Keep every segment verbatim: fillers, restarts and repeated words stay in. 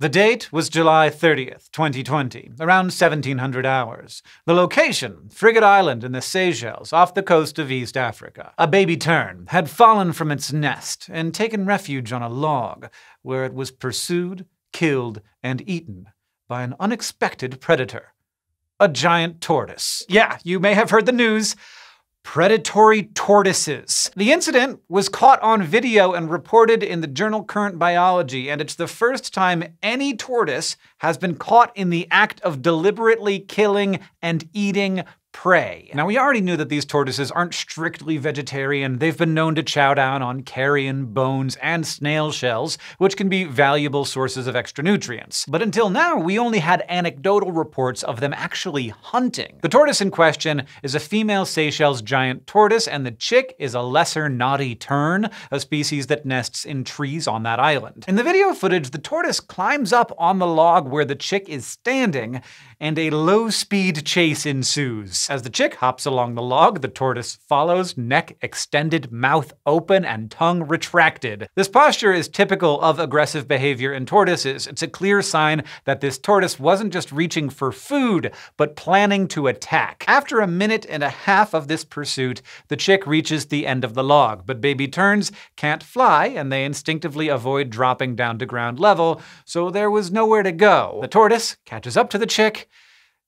The date was July thirtieth, twenty twenty, around seventeen hundred hours. The location, Frigate Island in the Seychelles, off the coast of East Africa. A baby tern had fallen from its nest and taken refuge on a log, where it was pursued, killed, and eaten by an unexpected predator. A giant tortoise. Yeah, you may have heard the news. Predatory tortoises. The incident was caught on video and reported in the journal Current Biology, and it's the first time any tortoise has been caught in the act of deliberately killing and eating prey. Now, we already knew that these tortoises aren't strictly vegetarian. They've been known to chow down on carrion, bones, and snail shells, which can be valuable sources of extra nutrients. But until now, we only had anecdotal reports of them actually hunting. The tortoise in question is a female Seychelles giant tortoise, and the chick is a lesser noddy tern, a species that nests in trees on that island. In the video footage, the tortoise climbs up on the log where the chick is standing, and a low-speed chase ensues. As the chick hops along the log, the tortoise follows, neck extended, mouth open, and tongue retracted. This posture is typical of aggressive behavior in tortoises. It's a clear sign that this tortoise wasn't just reaching for food, but planning to attack. After a minute and a half of this pursuit, the chick reaches the end of the log, but baby terns can't fly, and they instinctively avoid dropping down to ground level, so there was nowhere to go. The tortoise catches up to the chick,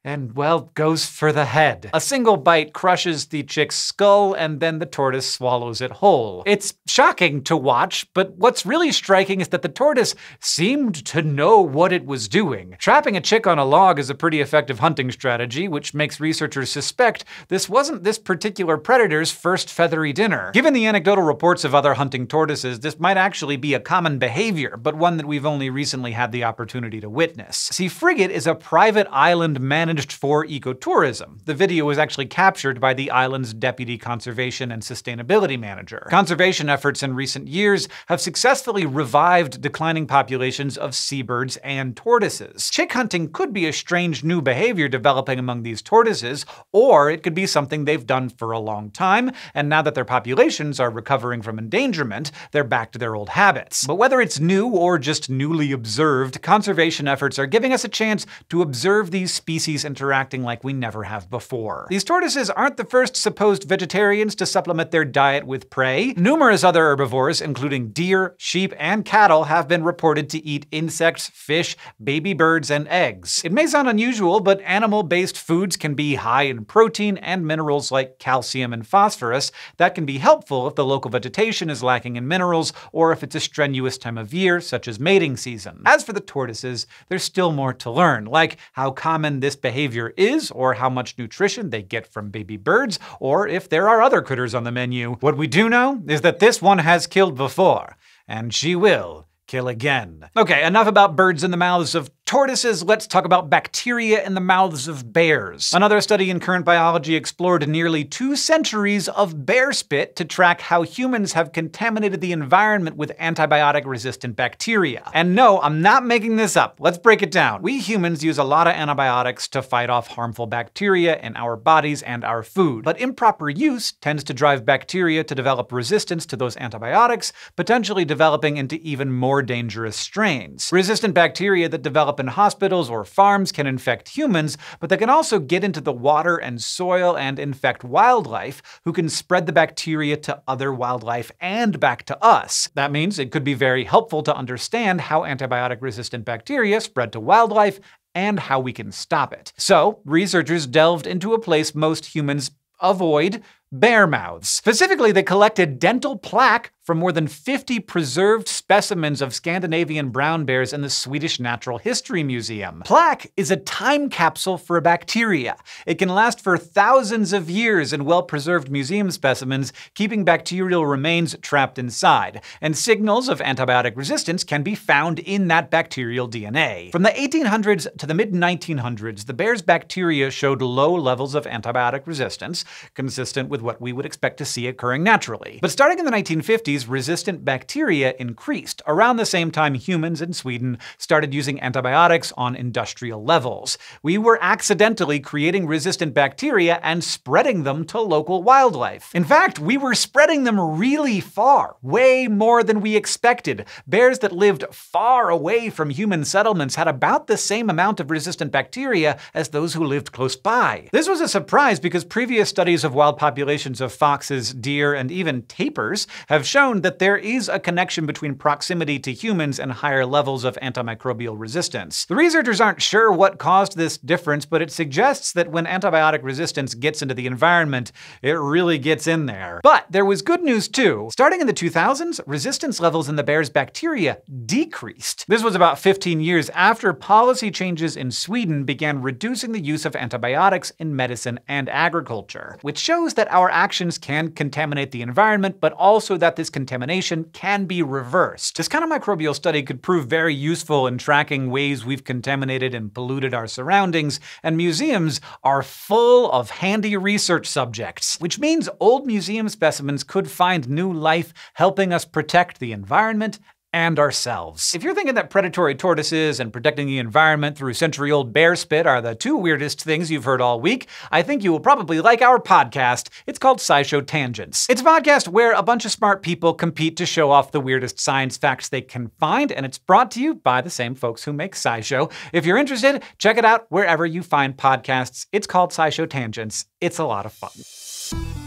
and, well, goes for the head. A single bite crushes the chick's skull, and then the tortoise swallows it whole. It's shocking to watch, but what's really striking is that the tortoise seemed to know what it was doing. Trapping a chick on a log is a pretty effective hunting strategy, which makes researchers suspect this wasn't this particular predator's first feathery dinner. Given the anecdotal reports of other hunting tortoises, this might actually be a common behavior, but one that we've only recently had the opportunity to witness. See, Frigate is a private island managed for ecotourism. The video was actually captured by the island's deputy conservation and sustainability manager. Conservation efforts in recent years have successfully revived declining populations of seabirds and tortoises. Chick hunting could be a strange new behavior developing among these tortoises, or it could be something they've done for a long time, and now that their populations are recovering from endangerment, they're back to their old habits. But whether it's new or just newly observed, conservation efforts are giving us a chance to observe these species interacting like we never have before. These tortoises aren't the first supposed vegetarians to supplement their diet with prey. Numerous other herbivores, including deer, sheep, and cattle, have been reported to eat insects, fish, baby birds, and eggs. It may sound unusual, but animal-based foods can be high in protein and minerals like calcium and phosphorus. That can be helpful if the local vegetation is lacking in minerals, or if it's a strenuous time of year, such as mating season. As for the tortoises, there's still more to learn, like how common this behavior behavior is, or how much nutrition they get from baby birds, or if there are other critters on the menu. What we do know is that this one has killed before, and she will kill again. Okay, enough about birds in the mouths of tortoises, let's talk about bacteria in the mouths of bears. Another study in Current Biology explored nearly two centuries of bear spit to track how humans have contaminated the environment with antibiotic-resistant bacteria. And no, I'm not making this up. Let's break it down. We humans use a lot of antibiotics to fight off harmful bacteria in our bodies and our food, but improper use tends to drive bacteria to develop resistance to those antibiotics, potentially developing into even more dangerous strains. Resistant bacteria that develop in hospitals or farms can infect humans, but they can also get into the water and soil and infect wildlife, who can spread the bacteria to other wildlife and back to us. That means it could be very helpful to understand how antibiotic-resistant bacteria spread to wildlife and how we can stop it. So, researchers delved into a place most humans avoid: bear mouths. Specifically, they collected dental plaque from more than fifty preserved specimens of Scandinavian brown bears in the Swedish Natural History Museum. Plaque is a time capsule for bacteria. It can last for thousands of years in well-preserved museum specimens, keeping bacterial remains trapped inside, and signals of antibiotic resistance can be found in that bacterial D N A. From the eighteen hundreds to the mid nineteen hundreds, the bear's bacteria showed low levels of antibiotic resistance, consistent with what we would expect to see occurring naturally. But starting in the nineteen fifties, species, resistant bacteria increased around the same time humans in Sweden started using antibiotics on industrial levels. We were accidentally creating resistant bacteria and spreading them to local wildlife. In fact, we were spreading them really far, way more than we expected. Bears that lived far away from human settlements had about the same amount of resistant bacteria as those who lived close by. This was a surprise because previous studies of wild populations of foxes, deer, and even tapirs have shown that there is a connection between proximity to humans and higher levels of antimicrobial resistance. The researchers aren't sure what caused this difference, but it suggests that when antibiotic resistance gets into the environment, it really gets in there. But there was good news too. Starting in the two thousands, resistance levels in the bear's bacteria decreased. This was about fifteen years after policy changes in Sweden began reducing the use of antibiotics in medicine and agriculture, which shows that our actions can contaminate the environment, but also that this contamination can be reversed. This kind of microbial study could prove very useful in tracking ways we've contaminated and polluted our surroundings, and museums are full of handy research subjects, which means old museum specimens could find new life, helping us protect the environment and ourselves. If you're thinking that predatory tortoises and protecting the environment through century-old bear spit are the two weirdest things you've heard all week, I think you will probably like our podcast. It's called SciShow Tangents. It's a podcast where a bunch of smart people compete to show off the weirdest science facts they can find, and it's brought to you by the same folks who make SciShow. If you're interested, check it out wherever you find podcasts. It's called SciShow Tangents. It's a lot of fun.